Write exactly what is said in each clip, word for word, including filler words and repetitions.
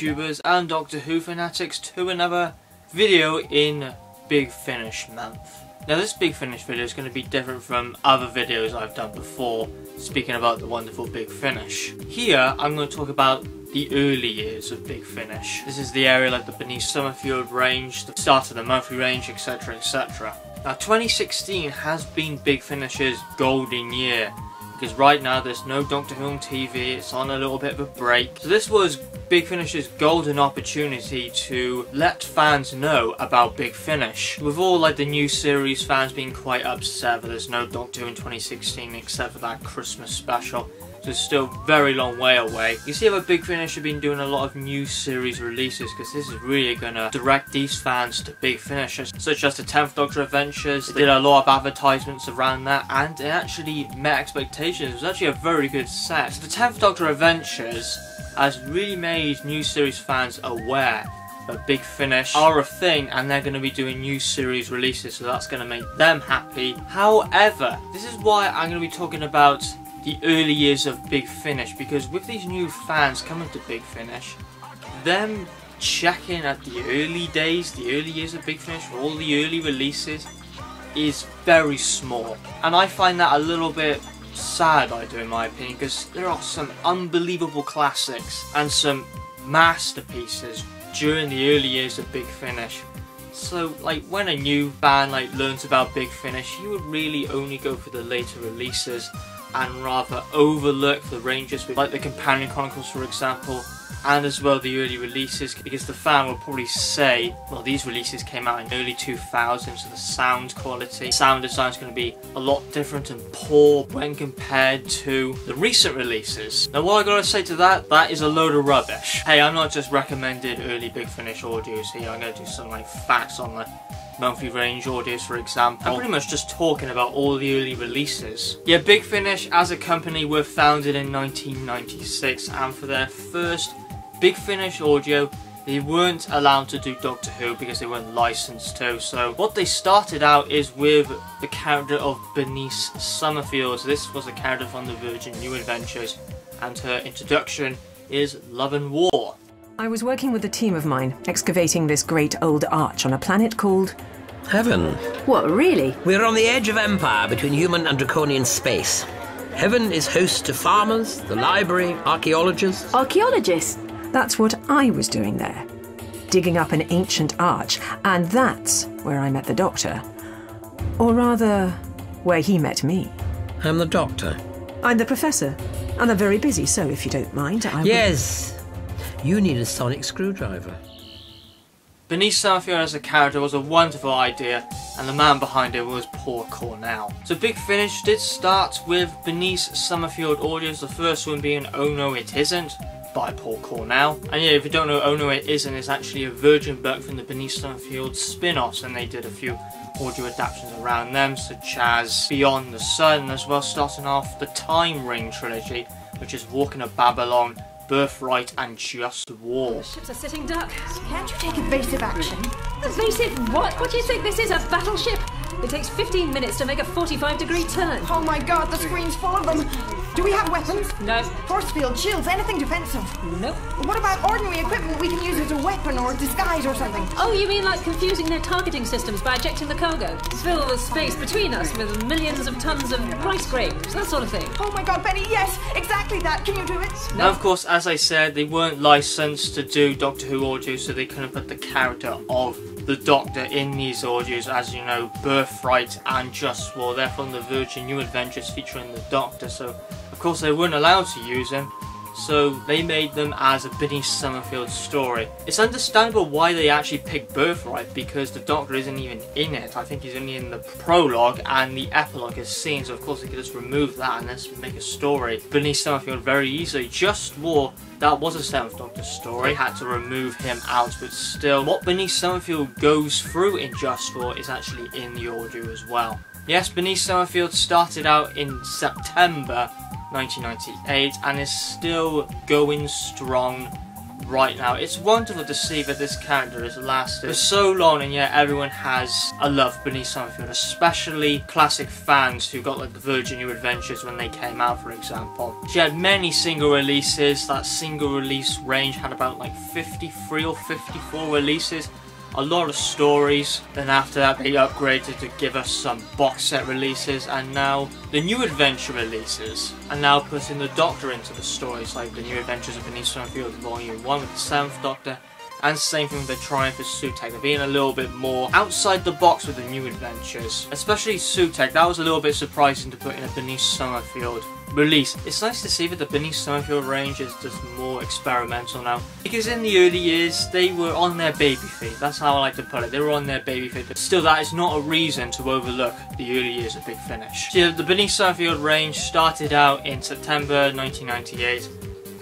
YouTubers and Doctor Who fanatics to another video in Big Finish month. Now this Big Finish video is going to be different from other videos I've done before, speaking about the wonderful Big Finish. Here I'm going to talk about the early years of Big Finish. This is the area like the Bernice Summerfield range, the start of the monthly range, etc, et cetera. Now twenty sixteen has been Big Finish's golden year, because right now there's no Doctor Who on T V, it's on a little bit of a break. So this was Big Finish's golden opportunity to let fans know about Big Finish. With all like the new series fans being quite upset that there's no Doctor Who in twenty sixteen except for that Christmas special, so it's still a very long way away. You see how Big Finish have been doing a lot of new series releases, because this is really gonna direct these fans to Big Finish, such as the Tenth Doctor Adventures. They did a lot of advertisements around that and it actually met expectations. It was actually a very good set. So the Tenth Doctor Adventures has really made new series fans aware that Big Finish are a thing and they're going to be doing new series releases, so that's going to make them happy. However, this is why I'm going to be talking about the early years of Big Finish, because with these new fans coming to Big Finish, them checking at the early days, the early years of Big Finish, for all the early releases, is very small. And I find that a little bit sad, I do, in my opinion, because there are some unbelievable classics and some masterpieces during the early years of Big Finish. So like when a new fan like learns about Big Finish, you would really only go for the later releases and rather overlook the ranges with like the Companion Chronicles, for example, and as well the early releases, because the fan will probably say, well, these releases came out in early two thousands, so the sound quality, sound design is going to be a lot different and poor when compared to the recent releases. Now what I gotta say to that, that is a load of rubbish. Hey, I'm not just recommended early Big Finish audios here, I'm gonna do some like facts on the monthly range audios, for example. I'm pretty much just talking about all the early releases. Yeah, Big Finish as a company were founded in nineteen ninety-six, and for their first Big Finish audio, they weren't allowed to do Doctor Who because they weren't licensed to. So what they started out is with the character of Bernice Summerfield. So this was a character from the Virgin New Adventures, and her introduction is Love and War. I was working with a team of mine, excavating this great old arch on a planet called... Heaven. What, really? We're on the edge of empire between human and draconian space. Heaven is host to farmers, the library, archaeologists. Archaeologists? That's what I was doing there, digging up an ancient arch, and that's where I met the Doctor. Or rather, where he met me. I'm the Doctor. I'm the Professor, and I'm very busy, so if you don't mind, I will... Yes, you need a sonic screwdriver. Bernice Summerfield as a character was a wonderful idea, and the man behind it was Paul Cornell. So Big Finish did start with Bernice Summerfield audios, the first one being Oh No It Isn't, by Paul Cornell. And yeah, if you don't know, Oh No It Isn't is actually a Virgin book from the Bernice Summerfield spin-offs, and they did a few audio adaptations around them, such as Beyond the Sun, as well, starting off the Time Ring trilogy, which is Walking of Babylon, Birthright, and Just War. The ships are sitting duck. Can't you take evasive action? Evasive what? What do you think this is, a battleship? It takes fifteen minutes to make a forty-five degree turn. Oh my god, the screen's full of them. Do we have weapons? No. Force field, shields, anything defensive? Nope. What about ordinary equipment we can use as a weapon or a disguise or something? Oh, you mean like confusing their targeting systems by ejecting the cargo? Fill the space between us with millions of tons of rice grains, that sort of thing. Oh my god, Betty, yes, exactly that. Can you do it? No. Now, of course, as I said, they weren't licensed to do Doctor Who audio, so they couldn't put the character of the Doctor in these audios. As you know, Birthright and Just War, they're from the Virgin New Adventures featuring the Doctor, so of course they weren't allowed to use him, so they made them as a Bernice Summerfield story. It's understandable why they actually picked Birthright, because the Doctor isn't even in it. I think he's only in the prologue, and the epilogue is seen, so of course they could just remove that and let's make a story Bernice Summerfield very easily. Just War, that was a Seventh Doctor story, had to remove him out, but still, what Bernice Summerfield goes through in Just War is actually in the audio as well. Yes, Bernice Summerfield started out in September nineteen ninety-eight and is still going strong right now. It's wonderful to see that this character has lasted for so long, and yet everyone has a love for Bernice Summerfield, especially classic fans who got like the Virgin New Adventures when they came out, for example. She had many single releases. That single release range had about like fifty-three or fifty-four releases. A lot of stories, then after that they upgraded to give us some box set releases, and now the New Adventure releases, and now putting the Doctor into the stories, like the New Adventures of Bernice Summerfield Volume one with the Seventh Doctor, and same thing with the Triumph of Sutekh. They're being a little bit more outside the box with the New Adventures, especially Sutekh. That was a little bit surprising to put in a Bernice Summerfield release. It's nice to see that the Bernice Summerfield range is just more experimental now, because in the early years they were on their baby feet. That's how I like to put it. They were on their baby feet, but still that is not a reason to overlook the early years of Big Finish. So the Bernice Summerfield range started out in September nineteen ninety-eight,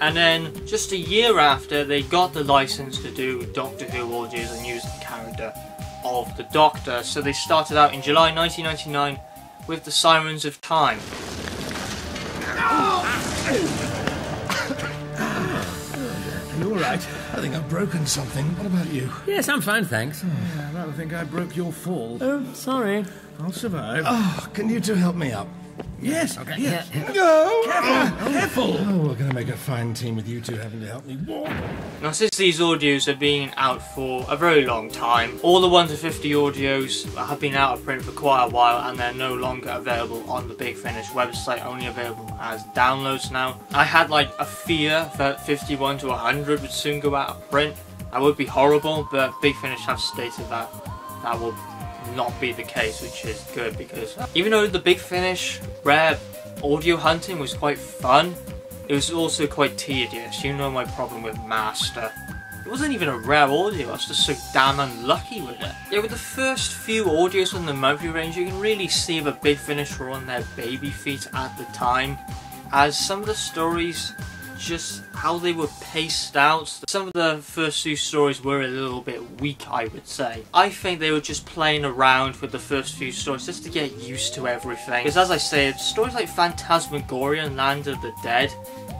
and then just a year after they got the license to do Doctor Who audios and use the character of the Doctor. So they started out in July nineteen ninety-nine with the Sirens of Time. Are you alright? I think I've broken something. What about you? Yes, I'm fine, thanks. Oh, yeah, I rather think I broke your fall. Oh, sorry. I'll survive. Oh, can you two help me up? Yes, okay. Yes. Yeah. No! Careful! Careful! Oh, we're going to make a fine team with you two having to help me walk. Now, since these audios have been out for a very long time, all the one to fifty audios have been out of print for quite a while, and they're no longer available on the Big Finish website, only available as downloads now. I had like a fear that fifty-one to one hundred would soon go out of print. That would be horrible, but Big Finish have stated that that will not be the case, which is good, because even though the Big Finish rare audio hunting was quite fun, it was also quite tedious. You know my problem with Master. It wasn't even a rare audio, I was just so damn unlucky with it. Yeah, with the first few audios from the monthly range, you can really see the Big Finish were on their baby feet at the time, as some of the stories, just how they were paced out. Some of the first two stories were a little bit weak, I would say. I think they were just playing around with the first few stories just to get used to everything. Because as I said, stories like Phantasmagoria and Land of the Dead,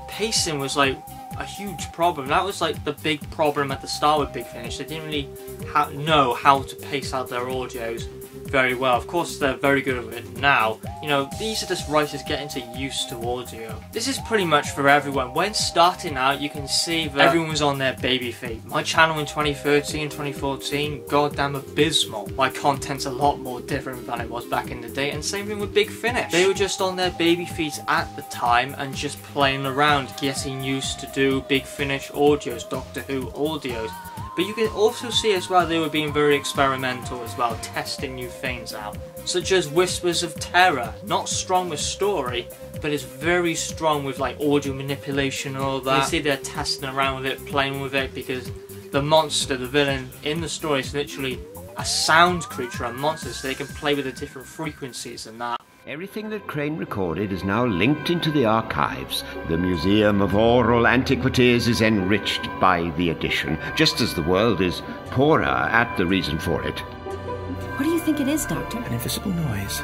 pacing was like a huge problem. That was like the big problem at the start with Big Finish. They didn't really ha know how to pace out their audios very well. Of course they're very good at it now. You know, these are just writers getting to used to audio. This is pretty much for everyone. When starting out, you can see that everyone was on their baby feet. My channel in twenty thirteen, twenty fourteen, goddamn abysmal. My content's a lot more different than it was back in the day, and same thing with Big Finish. They were just on their baby feet at the time and just playing around, getting used to do Big Finish audios, Doctor Who audios. But you can also see as well they were being very experimental as well, testing new things out, such as Whispers of Terror. Not strong with story, but it's very strong with like audio manipulation and all that. And you see they're testing around with it, playing with it, because the monster, the villain in the story, is literally a sound creature, a monster, so they can play with the different frequencies and that. Everything that Crane recorded is now linked into the archives. The Museum of Oral Antiquities is enriched by the addition, just as the world is poorer at the reason for it. What do you think it is, Doctor? An invisible noise.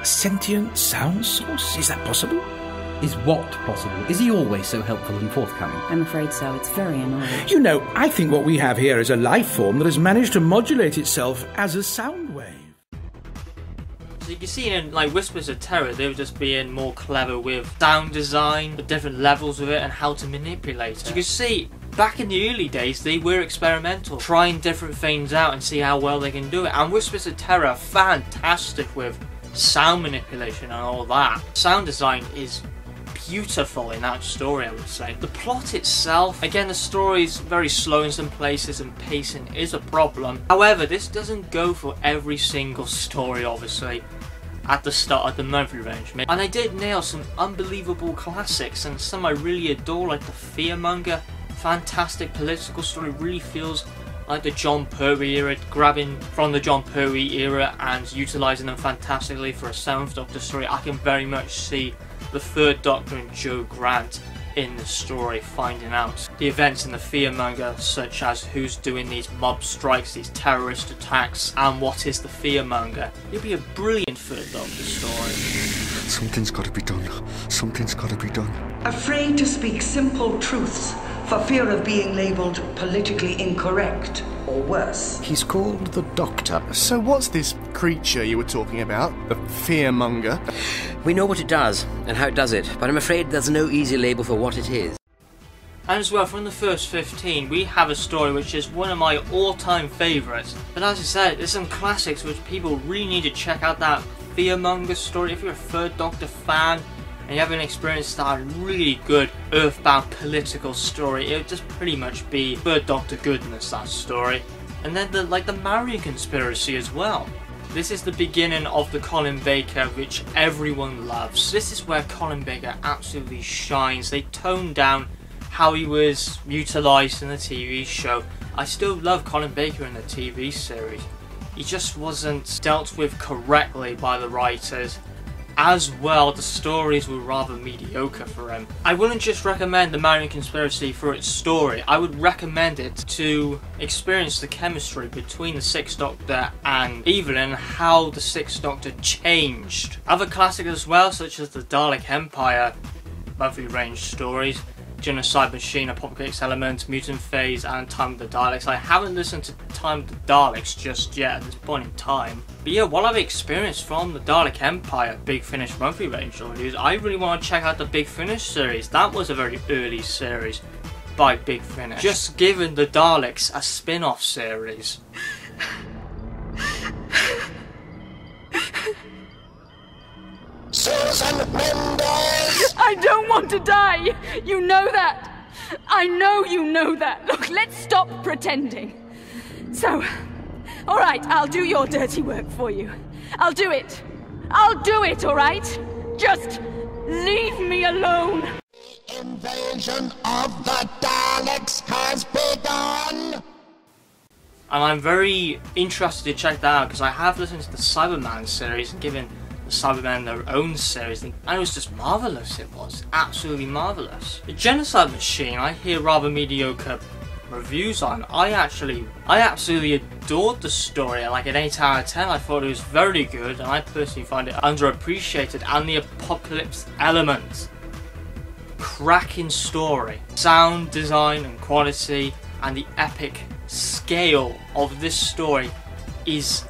A sentient sound source? Is that possible? Is what possible? Is he always so helpful and forthcoming? I'm afraid so. It's very annoying. You know, I think what we have here is a life form that has managed to modulate itself as a sound wave. You can see in like Whispers of Terror, they were just being more clever with sound design, the different levels of it, and how to manipulate it. You can see back in the early days they were experimental, trying different things out and see how well they can do it. And Whispers of Terror, fantastic with sound manipulation and all that. Sound design is beautiful in that story, I would say. The plot itself, again, the story is very slow in some places and pacing is a problem. However, this doesn't go for every single story, obviously, at the start of the monthly range. And I did nail some unbelievable classics and some I really adore, like The Fearmonger. Fantastic political story, really feels like the Jon Pertwee era, grabbing from the Jon Pertwee era and utilising them fantastically for a Seventh Doctor story. I can very much see the Third Doctor and Joe Grant in the story finding out the events in The Fearmonger, such as who's doing these mob strikes, these terrorist attacks, and what is The Fearmonger. It'd be a brilliant Third Doctor story. Something's got to be done. Something's got to be done. Afraid to speak simple truths, for fear of being labelled politically incorrect or worse. He's called the Doctor. So what's this creature you were talking about, the Fearmonger? We know what it does and how it does it, but I'm afraid there's no easy label for what it is. And as well, from the first fifteen, we have a story which is one of my all-time favourites. But as I said, there's some classics which people really need to check out. That Fearmonger story, if you're a Third Doctor fan and you haven't experienced that really good earthbound political story, it would just pretty much be Third Doctor goodness, that story. And then the like the Marian Conspiracy as well. This is the beginning of the Colin Baker, which everyone loves. This is where Colin Baker absolutely shines. They toned down how he was utilised in the T V show. I still love Colin Baker in the T V series. He just wasn't dealt with correctly by the writers. As well, the stories were rather mediocre for him. I wouldn't just recommend The Marian Conspiracy for its story. I would recommend it to experience the chemistry between the Sixth Doctor and Evelyn, how the Sixth Doctor changed. Other classics as well, such as the Dalek Empire, lovely range stories, Genocide Machine, Apocalypse Element, Mutant Phase, and Time of the Daleks. I haven't listened to Time of the Daleks just yet at this point in time. But yeah, what I've experienced from the Dalek Empire, Big Finish, monthly range reviews, I really want to check out the Big Finish series. That was a very early series by Big Finish. Just giving the Daleks a spin-off series. Susan Mendes! I don't want to die! You know that! I know you know that! Look, let's stop pretending. So, all right, I'll do your dirty work for you. I'll do it. I'll do it, all right? Just leave me alone! The invasion of the Daleks has begun! And I'm very interested to check that out, because I have listened to the Cyberman series and given Cybermen their own series, and it was just marvellous. It was absolutely marvellous. The Genocide Machine, I hear rather mediocre reviews on. I actually, I absolutely adored the story, like an eight out of ten. I thought it was very good, and I personally find it underappreciated. And the Apocalypse Element, cracking story, sound design and quality, and the epic scale of this story is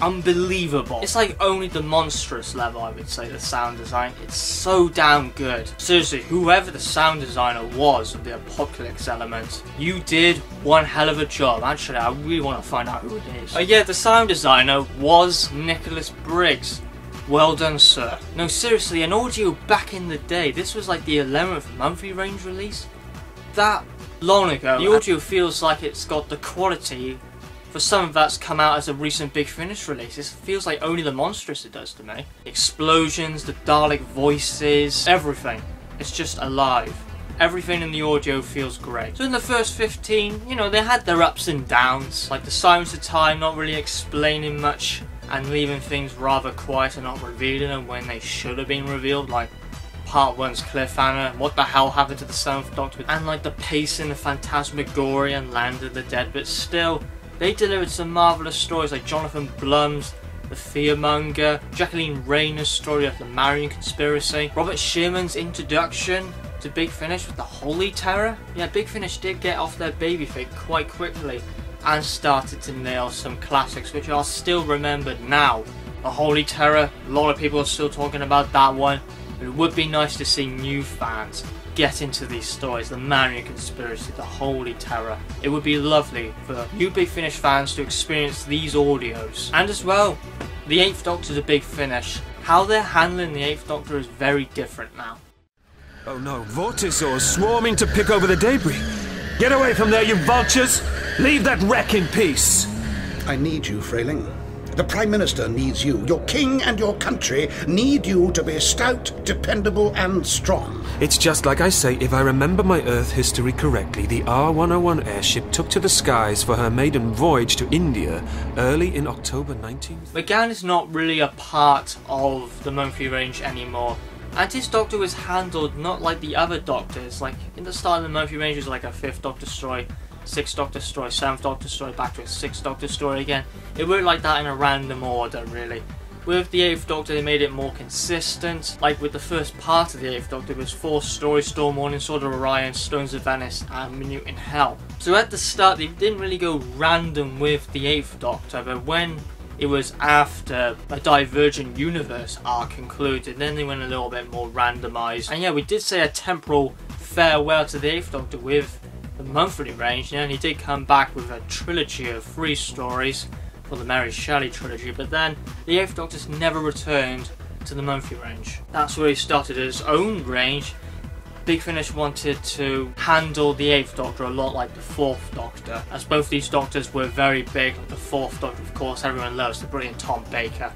unbelievable. It's like only the monstrous level, I would say, the sound design. It's so damn good. Seriously, whoever the sound designer was of the Apocalypse Element, you did one hell of a job. Actually, I really want to find out who it is. Oh yeah, the sound designer was Nicholas Briggs. Well done, sir. No, seriously, an audio back in the day, this was like the eleventh monthly range release. That long ago, the audio feels like it's got the quality for some of that's come out as a recent Big Finish release. It feels like only the monstrous it does to me. Explosions, the Dalek voices, everything. It's just alive. Everything in the audio feels great. So in the first fifteen, you know, they had their ups and downs. Like the Sirens of Time, not really explaining much and leaving things rather quiet and not revealing them when they should have been revealed. Like Part one's cliffhanger, what the hell happened to the Seventh Doctor? And like the pacing of Phantasmagoria and Land of the Dead, but still, they delivered some marvellous stories like Jonathan Blum's The Fearmonger, Jacqueline Rayner's story of The Marian Conspiracy, Robert Sherman's introduction to Big Finish with The Holy Terror. Yeah, Big Finish did get off their baby feet quite quickly and started to nail some classics which are still remembered now. The Holy Terror, a lot of people are still talking about that one, but it would be nice to see new fans get into these stories. The Marian Conspiracy, The Holy Terror. It would be lovely for new Big Finish fans to experience these audios. And as well, the Eighth Doctor to Big Finish. How they're handling the Eighth Doctor is very different now. Oh no, Vortisaurs swarming to pick over the debris. Get away from there, you vultures! Leave that wreck in peace! I need you, Freyling. The Prime Minister needs you. Your king and your country need you to be stout, dependable and strong. It's just like I say, if I remember my Earth history correctly, the R one oh one airship took to the skies for her maiden voyage to India early in October nineteenth. McGann is not really a part of the monthly range anymore, and his Doctor was handled not like the other Doctors. Like in the start of the monthly range, it was like a fifth Doctor story, sixth Doctor story, seventh Doctor story, back to a sixth Doctor story again. It worked like that in a random order, really. With the Eighth Doctor, they made it more consistent. Like with the first part of the Eighth Doctor, it was four stories: Storm, Morning Sword, Orion, Stones of Venice, and Minute in Hell. So at the start, they didn't really go random with the Eighth Doctor, but when it was after a Divergent Universe arc concluded, then they went a little bit more randomized. And yeah, we did say a temporal farewell to the Eighth Doctor with the monthly range, and he did come back with a trilogy of three stories for the Mary Shelley trilogy, but then the Eighth Doctor's never returned to the monthly range. That's where he started his own range. Big Finish wanted to handle the Eighth Doctor a lot like the Fourth Doctor, as both these Doctors were very big. The Fourth Doctor, of course, everyone loves, the brilliant Tom Baker,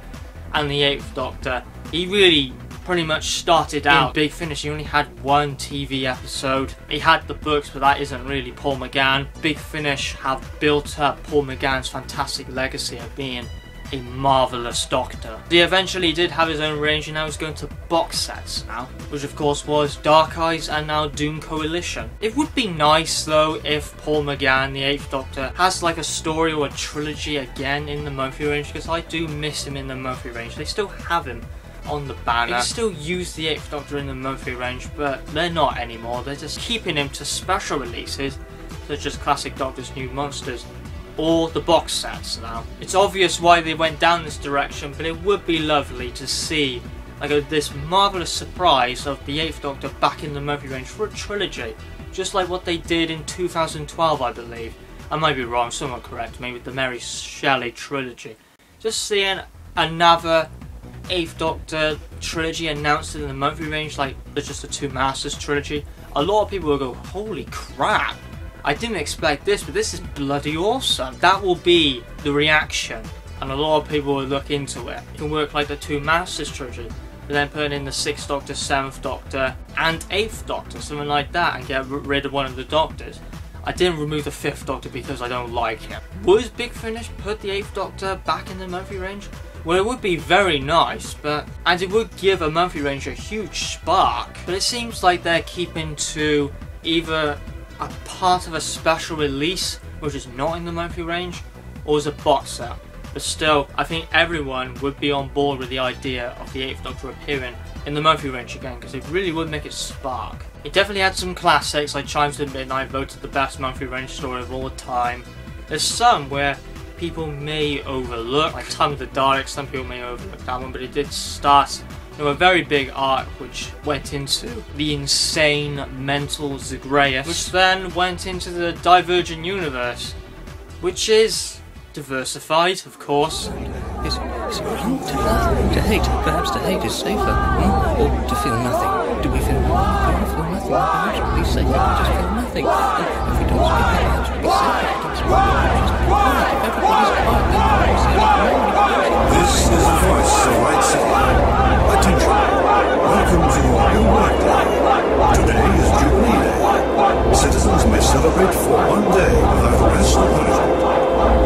and the Eighth Doctor, he really pretty much started out in Big Finish. He only had one T V episode. He had the books, but that isn't really Paul McGann. Big Finish have built up Paul McGann's fantastic legacy of being a marvellous Doctor. He eventually did have his own range, and now he's going to box sets now, which of course was Dark Eyes and now Doom Coalition. It would be nice though if Paul McGann, the Eighth Doctor, has like a story or a trilogy again in the monthly range, because I do miss him in the monthly range. They still have him on the banner. They still use the Eighth Doctor in the monthly range, but they're not anymore. They're just keeping him to special releases, such as Classic Doctors, New Monsters, or the box sets now. It's obvious why they went down this direction, but it would be lovely to see like a, this marvellous surprise of the Eighth Doctor back in the monthly range for a trilogy, just like what they did in two thousand twelve, I believe. I might be wrong, someone correct me, with the Mary Shelley trilogy. Just seeing another Eighth Doctor trilogy announced in the monthly range, like there's just the two Masters trilogy. A lot of people will go, holy crap, I didn't expect this, but this is bloody awesome. That will be the reaction, and a lot of people will look into it. It can work like the two Masters trilogy, but then putting in the Sixth Doctor, Seventh Doctor, and Eighth Doctor, something like that, and get rid of one of the Doctors. I didn't remove the Fifth Doctor because I don't like him. Would Big Finish put the Eighth Doctor back in the monthly range? Well, it would be very nice, but and it would give a monthly range a huge spark. But it seems like they're keeping to either a part of a special release, which is not in the monthly range, or as a box set. But still, I think everyone would be on board with the idea of the Eighth Doctor appearing in the monthly range again, because it really would make it spark. It definitely had some classics, like Chimes to Midnight, voted the best monthly range story of all time. There's some where people may overlook, like Time of the Daleks, some people may overlook that one, but it did start, you know, a very big arc which went into the insane mental Zagreus, which then went into the Divergent Universe, which is diversified, of course. Is, is it wrong to love? To hate? Perhaps to hate is safer, hmm? Or to feel nothing? Do we feel nothing? Do we feel nothing? Perhaps we'll be safer, we just feel nothing. If we don't speak, perhaps we'll be safer. If we don't speak, perhaps we'll be safer. This is the voice of the right side. Attention. Welcome to your new workday. Today is Jubilee Day. Citizens may celebrate for one day without arrest or punishment.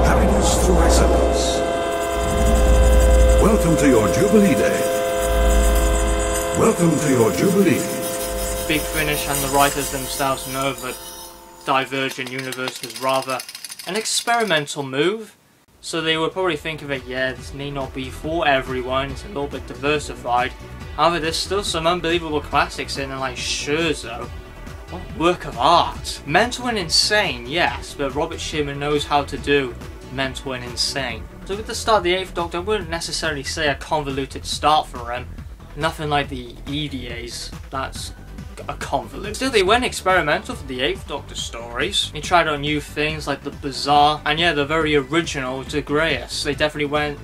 Happiness through acceptance. Welcome to your Jubilee Day. Welcome to your Jubilee. Big Finish and the writers themselves know that Divergent Universe was rather an experimental move, so they would probably think of it, yeah, this may not be for everyone, it's a little bit diversified. However, there's still some unbelievable classics in there, like Scherzo. What a work of art! Mental and insane, yes, but Robert Sherman knows how to do mental and insane. So with the start of the Eighth Doctor, I wouldn't necessarily say a convoluted start for him. Nothing like the E D As, that's a convoluted. Still, they went experimental for the Eighth Doctor stories. They tried out new things like the bizarre, and yeah, the very original Zagreus. They definitely went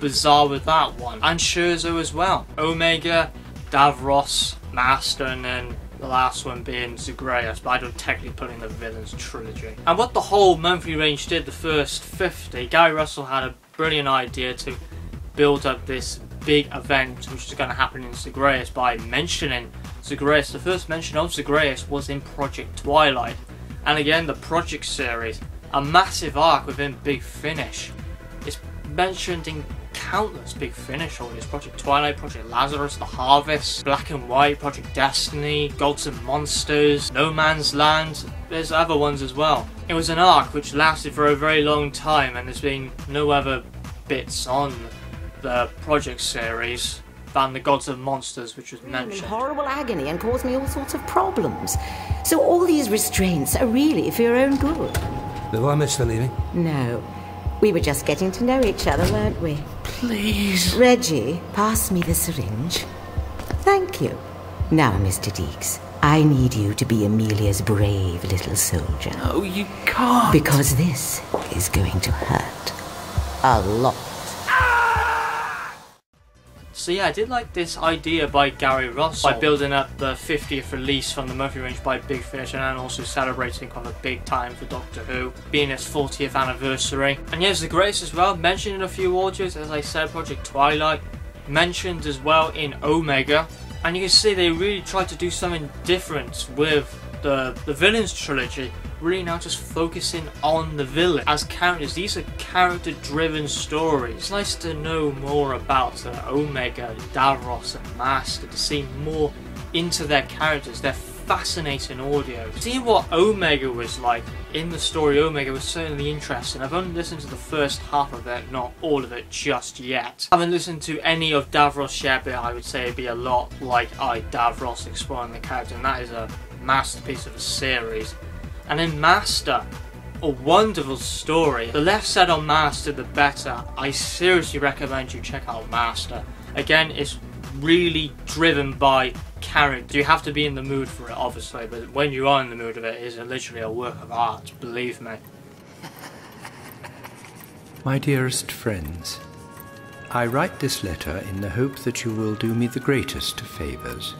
bizarre with that one. And Scherzo as well. Omega, Davros, Master, and then the last one being Zagreus, but I don't technically put in the villains trilogy. And what the whole monthly range did, the first fifty, Gary Russell had a brilliant idea to build up this big event which is going to happen in Zagreus by mentioning Zagreus. The first mention of Zagreus was in Project Twilight, and again the Project series, a massive arc within Big Finish. It's mentioned in countless Big Finish stories: Project Twilight, Project Lazarus, The Harvest, Black and White, Project Destiny, Gods and Monsters, No Man's Land. There's other ones as well. It was an arc which lasted for a very long time, and there's been no other bits on the Project series than the Gods and Monsters, which was mentioned. Horrible agony and caused me all sorts of problems. So all these restraints are really for your own good. Did I miss the leaving? No. We were just getting to know each other, weren't we? Please. Reggie, pass me the syringe. Thank you. Now, Mister Deeks, I need you to be Amelia's brave little soldier. No, you can't. Because this is going to hurt. A lot. So yeah, I did like this idea by Gary Russell, by building up the fiftieth release from the Murphy Range by Big Finish, and then also celebrating kind of a big time for Doctor Who, being its fortieth anniversary. And yes, Zagreus as well, mentioned in a few audios, as I said, Project Twilight, mentioned as well in Omega. And you can see they really tried to do something different with the, the villains trilogy, really now just focusing on the villain as characters. These are character driven stories. It's nice to know more about uh, Omega, Davros and Master, to see more into their characters, their fascinating audio. Seeing what Omega was like in the story Omega was certainly interesting. I've only listened to the first half of it, not all of it just yet. I haven't listened to any of Davros yet, but I would say it'd be a lot like I, Davros, exploring the character, and that is a masterpiece of a series. And in Master, a wonderful story. The less said on Master, the better. I seriously recommend you check out Master. Again, it's really driven by character. You have to be in the mood for it, obviously, but when you are in the mood of it, it is literally a work of art, believe me. My dearest friends, I write this letter in the hope that you will do me the greatest of favours.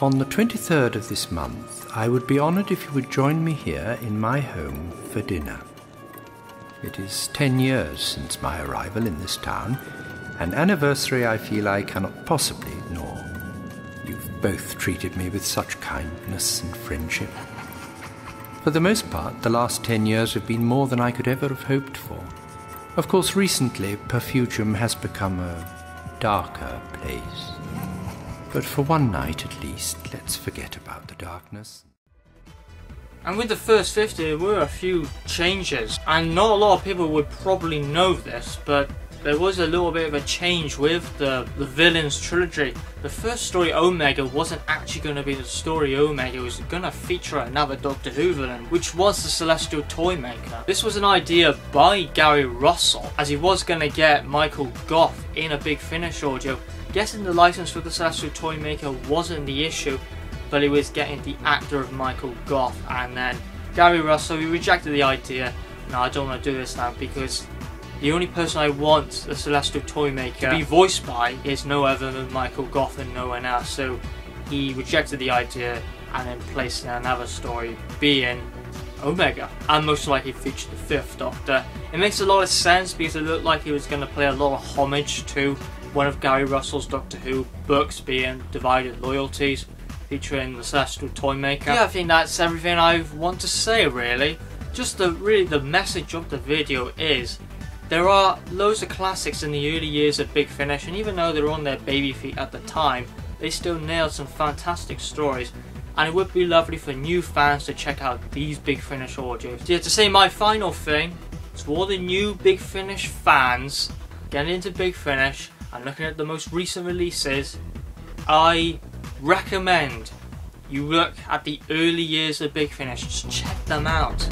On the twenty-third of this month, I would be honoured if you would join me here in my home for dinner. It is ten years since my arrival in this town, an anniversary I feel I cannot possibly ignore. You've both treated me with such kindness and friendship. For the most part, the last ten years have been more than I could ever have hoped for. Of course, recently, Perfugium has become a darker place. But for one night at least, let's forget about the darkness. And with the first fifty, there were a few changes. And not a lot of people would probably know this, but there was a little bit of a change with the, the villains trilogy. The first story, Omega, wasn't actually going to be the story Omega. It was going to feature another Doctor Who villain, which was the Celestial Toymaker. This was an idea by Gary Russell, as he was going to get Michael Gough in a Big Finish audio. Getting the license for the Celestial Toymaker wasn't the issue, but it was getting the actor of Michael Gough, and then Gary Russell, he rejected the idea. No, I don't want to do this now, because the only person I want the Celestial Toymaker to be voiced by is no other than Michael Gough and no one else. So he rejected the idea and then placed in another story, being Omega, and most likely featured the Fifth Doctor. It makes a lot of sense, because it looked like he was going to play a lot of homage to one of Gary Russell's Doctor Who books, being Divided Loyalties, featuring the Celestial Toymaker. Yeah, I think that's everything I want to say, really. Just the really the message of the video is there are loads of classics in the early years of Big Finish, and even though they were on their baby feet at the time, they still nailed some fantastic stories. And it would be lovely for new fans to check out these Big Finish audios. So yeah, to say my final thing, to all the new Big Finish fans getting into Big Finish, and looking at the most recent releases, I recommend you look at the early years of Big Finish. Just check them out.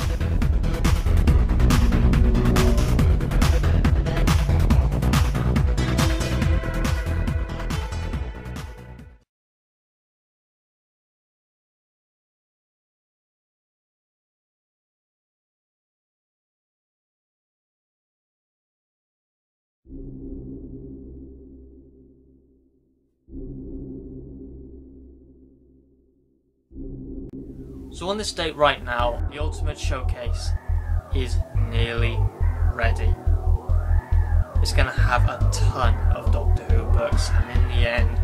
So on this date right now, the Ultimate Showcase is nearly ready. It's going to have a ton of Doctor Who books, and in the end,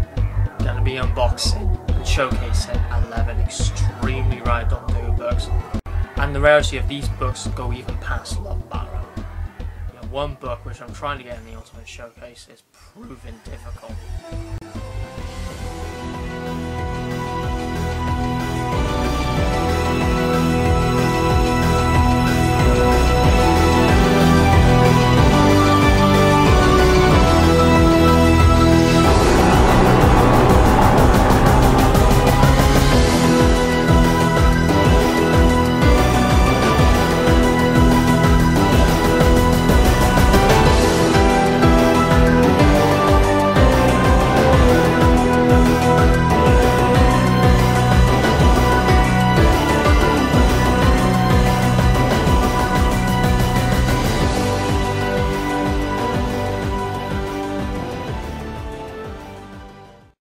going to be unboxing and showcasing eleven extremely rare Doctor Who books. And the rarity of these books go even past Love Barrow. You know, one book which I'm trying to get in the Ultimate Showcase is proving difficult.